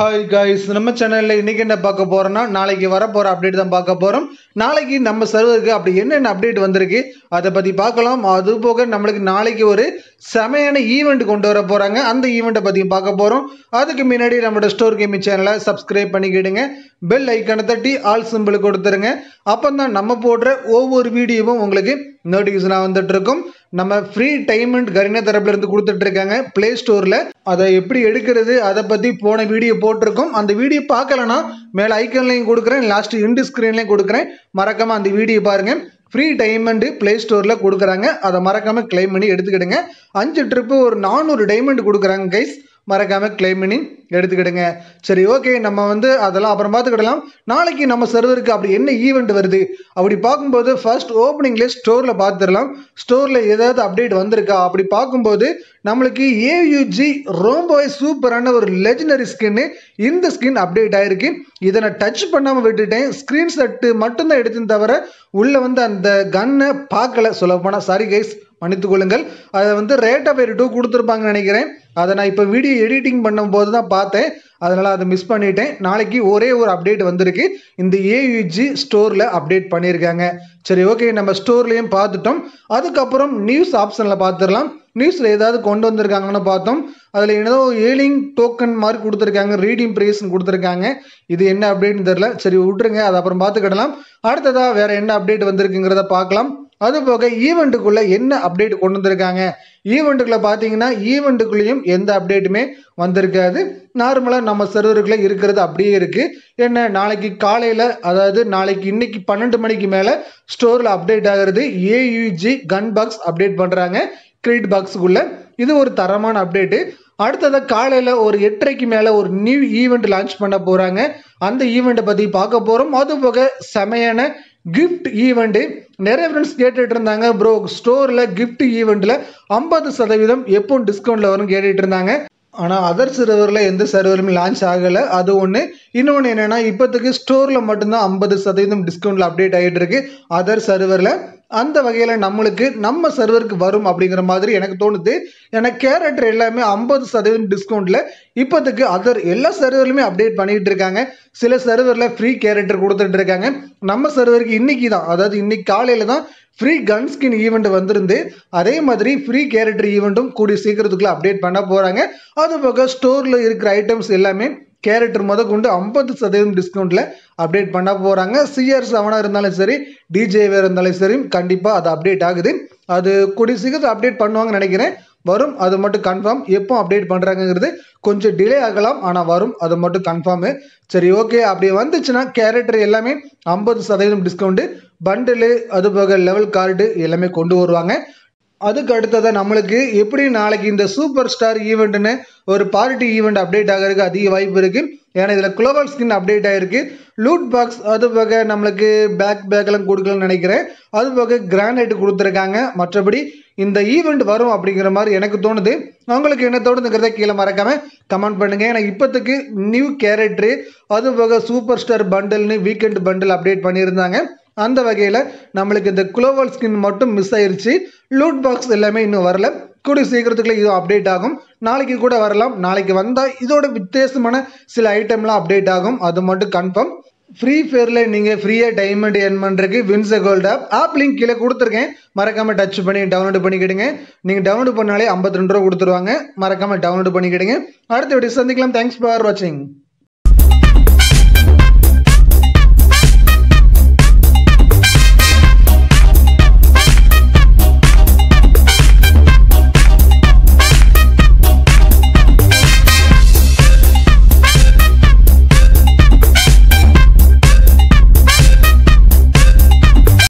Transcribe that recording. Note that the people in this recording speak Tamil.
हाई गाइस नम्म चैनल इनके पार्க்க போறோம்னா நாளைக்கு வரப்போற அப்டேட் தான் பார்க்க போறோம்। நாளைக்கு நம்ம சர்வருக்கு அப்படி என்னென்ன அப்டேட் வந்திருக்கு அத பத்தி பார்க்கலாம்। அது போக நமக்கு நாளைக்கு ஒரு சமையான ஈவென்ட் கொண்டு வர போறாங்க, அந்த ஈவென்ட்ட பத்தி பார்க்க போறோம்। அதுக்கு முன்னாடி நம்மளோட ஸ்டோர் கேமிங் சேனலை சப்ஸ்கிரைப் பண்ணிக்கிடுங்க, பெல் ஐகானை தட்டி ஆல் சிம்பிள் கொடுத்துருங்க, அப்பதான் நம்ம போடுற ஒவ்வொரு வீடியோவும் உங்களுக்கு நோட்டிஃபிகேஷனா வந்துட்டு இருக்கும்। நம்ம ஃப்ரீ டைமண்ட் கரினா தரப்புல இருந்து கொடுத்துட்டு இருக்காங்க பிளே ஸ்டோர்ல, அதை எப்படி எடுக்கிறது அதை பத்தி போன வீடியோ போட்டிருக்கோம்। அந்த வீடியோ பார்க்கலனா மேல ஐக்கன்லையும் கொடுக்குறேன், லாஸ்ட் இண்டு ஸ்கிரீன்லையும் கொடுக்குறேன், மறக்காம அந்த வீடியோ பாருங்க। ஃப்ரீ டைமண்ட் பிளே ஸ்டோர்ல கொடுக்குறாங்க, அதை மறக்காம கிளைம் பண்ணி எடுத்துக்கிடுங்க। 5 ட்ரிப்பு ஒரு 400 டைமண்ட் கொடுக்குறாங்க கைஸ், மறக்காம கிளைம் பண்ணி எடுத்துக்கிடுங்க। சரி ஓகே, நம்ம அதெல்லாம் அப்புறம் பார்த்துக்கிடலாம்। நாளைக்கு நம்ம சர்வருக்கு அப்படி என்ன ஈவெண்ட் வருது அப்படி பார்க்கும்போது ஃபர்ஸ்ட் ஓப்பனிங்லேயே ஸ்டோரில் பார்த்துடலாம், ஸ்டோரில் ஏதாவது அப்டேட் வந்திருக்கா அப்படி பார்க்கும்போது நம்மளுக்கு ஏயுஜி ரொம்ப சூப்பரான ஒரு லெஜெண்டரி ஸ்கின்னு இந்த ஸ்கின் அப்டேட் ஆகிருக்கு। இதை நான் டச் பண்ணாமல் விட்டுட்டேன், ஸ்க்ரீன்ஷாட்டு மட்டும்தான் எடுத்துன்னு தவிர உள்ளே அந்த கன்னை பார்க்கல, சொல்ல போனால் சாரி கைஸ் மன்னித்துக் கொள்ளுங்கள்। அதை ரேட் ஆஃப் எரிட்டோ கொடுத்துருப்பாங்கன்னு நினைக்கிறேன், அதை நான் இப்போ வீடியோ எடிட்டிங் பண்ணும்போது தான் பார்த்தேன், அதனால் அதை மிஸ் பண்ணிட்டேன்। நாளைக்கு ஒரே ஒரு அப்டேட் வந்திருக்கு, இந்த ஏயுஜி ஸ்டோரில் அப்டேட் பண்ணியிருக்காங்க। சரி ஓகே, நம்ம ஸ்டோர்லேயும் பார்த்துட்டோம்। அதுக்கப்புறம் நியூஸ் ஆப்ஷனில் பார்த்துடலாம், நியூஸில் ஏதாவது கொண்டு வந்திருக்காங்கன்னு பார்த்தோம்। அதில் ஏதோ ஏலிங் டோக்கன் மாதிரி கொடுத்துருக்காங்க, ரீடிங் ப்ரைஸ்ன்னு கொடுத்துருக்காங்க, இது என்ன அப்டேட்னு தெரில, சரி விட்டுருங்க, அதை அப்புறம் பார்த்துக்கிடலாம்। அடுத்ததாக வேறு என்ன அப்டேட் வந்திருக்குங்கிறத பார்க்கலாம்। அதுபோக ஈவெண்ட்டுக்குள்ளே என்ன அப்டேட் கொண்டு வந்திருக்காங்க, ஈவெண்ட்டுக்குள்ளே பார்த்தீங்கன்னா ஈவெண்ட்டுக்குள்ளேயும் எந்த அப்டேட்டுமே வந்திருக்காது, நார்மலாக நம்ம சர்வருக்குள்ளே இருக்கிறது அப்படியே இருக்குது। என்ன நாளைக்கு காலையில், அதாவது நாளைக்கு இன்னைக்கு 12 மணிக்கு மேலே ஸ்டோரில் அப்டேட் ஆகிறது ஏயுஜி கன் பாக்ஸ் அப்டேட் பண்ணுறாங்க கிரெடிட் பாக்ஸுக்குள்ளே, இது ஒரு தரமான அப்டேட்டு। அடுத்ததாக காலையில் ஒரு 8:30க்கு மேலே ஒரு நியூ ஈவெண்ட் லான்ச் பண்ண போகிறாங்க, அந்த ஈவெண்ட்டை பற்றி பார்க்க போகிறோம்। அதுபோக செமையான கிஃப்ட் ஈவெண்ட்டு, நிறைய ஃப்ரெண்ட்ஸ் கேட்டுட்டு இருந்தாங்க ப்ரோ ஸ்டோரில் கிஃப்ட் ஈவெண்ட்டில் 50% எப்போ டிஸ்கவுண்ட்டில் வரும்னு கேட்டுட்டு இருந்தாங்க, ஆனால் அதர் சர்வரில் எந்த சர்வருமே லான்ச் ஆகலை, அது ஒன்று। இன்னொன்று என்னென்னா இப்போத்துக்கு ஸ்டோரில் மட்டும்தான் 50% டிஸ்கவுண்ட்டில் அப்டேட் ஆகிட்டு இருக்கு, அதர் சர்வரில் அந்த வகையில் நம்மளுக்கு நம்ம சர்வருக்கு வரும் அப்படிங்கிற மாதிரி எனக்கு தோணுது। ஏன்னா கேரக்டர் எல்லாமே 50% டிஸ்கவுண்ட்டில் இப்போத்துக்கு அதர் எல்லா சர்வர்லையுமே அப்டேட் பண்ணிகிட்டு இருக்காங்க, சில சர்வரில் ஃப்ரீ கேரக்டர் கொடுத்துட்டு இருக்காங்க। நம்ம சர்வருக்கு இன்றைக்கி தான், அதாவது இன்றைக்கி காலையில் தான் ஃப்ரீ கன் ஸ்கின் ஈவெண்ட் வந்திருந்து, அதே மாதிரி ஃப்ரீ கேரக்டர் ஈவெண்ட்டும் கூடிய சீக்கிரத்துக்குள்ளே அப்டேட் பண்ண போகிறாங்க। அதுபோக ஸ்டோரில் இருக்கிற ஐட்டம்ஸ் எல்லாமே கேரக்டர் முதற்கொண்டு 50% டிஸ்கவுண்ட்டில் அப்டேட் பண்ண போகிறாங்க। CR7 இருந்தாலும் சரி, டிஜேவே இருந்தாலும் சரி, கண்டிப்பாக அது அப்டேட் ஆகுது, அது கூடிய சீக்கிரத்தில் அப்டேட் பண்ணுவாங்கன்னு நினைக்கிறேன், வரும் அது மட்டும் கன்ஃபார்ம்। எப்போ அப்டேட் பண்ணுறாங்கங்கிறது கொஞ்சம் டிலே ஆகலாம், ஆனால் வரும் அது மட்டும் கன்ஃபார்மு। சரி ஓகே, அப்படி வந்துச்சுன்னா கேரக்டர் எல்லாமே 50% டிஸ்கவுண்ட்டு, பண்டிலு அதுபோக லெவல் கார்டு எல்லாமே கொண்டு வருவாங்க। அதுக்கு அடுத்ததான் நம்மளுக்கு எப்படி நாளைக்கு இந்த சூப்பர் ஸ்டார் ஈவெண்ட்டுன்னு ஒரு பார்ட்டி ஈவெண்ட் அப்டேட் ஆகிறதுக்கு அதிக வாய்ப்பு இருக்குது, ஏன்னா இதில் குளோபல் ஸ்கின் அப்டேட் ஆகிருக்கு, லூட் பாக்ஸ் அதுபோக நம்மளுக்கு பேக் எல்லாம் கொடுக்கலன்னு நினைக்கிறேன், அதுபோக கிரானைட் கொடுத்துருக்காங்க। மற்றபடி இந்த ஈவெண்ட் வரும் அப்படிங்கிற மாதிரி எனக்கு தோணுது, அவங்களுக்கு என்ன தோணுதுங்கிறத கீழே மறக்காமல் கமெண்ட் பண்ணுங்கள்। ஏன்னா இப்போத்துக்கு நியூ கேரக்டரு அதுபோக சூப்பர் ஸ்டார் பண்டில்னு வீக்கெண்ட் பண்டில் அப்டேட் பண்ணியிருந்தாங்க, அந்த வகையில் நம்மளுக்கு இந்த குளோபல் ஸ்கின் மட்டும் மிஸ் ஆயிடுச்சு, லூட் பாக்ஸ் எல்லாமே இன்னும் வரல, கூடிய சீக்கிரத்துக்குள்ள இது அப்டேட் ஆகும், நாளைக்கு கூட வரலாம், நாளைக்கு வந்தால் இதோட வித்தியாசமான சில ஐட்டம்லாம் அப்டேட் ஆகும் அது மட்டும் கன்ஃபார்ம்। ஃப்ரீ ஃபயரில் நீங்கள் ஃப்ரீயாக டைமண்ட் எர்ன் பண்ணுறதுக்கு வின்ஸ் கோல்ட் ஆப் லிங்க் கீழே கொடுத்துருக்கேன், மறக்காமல் டச் பண்ணி டவுன்லோட் பண்ணிக்கிடுங்க, நீங்கள் டவுன்லோட் பண்ணாலே 52 ரூபா கொடுத்துருவாங்க, மறக்காமல் டவுன்லோட் பண்ணிக்கிடுங்க। அடுத்த வீடியோ சந்திக்கலாம், தேங்க்ஸ் ஃபார் வாட்சிங்।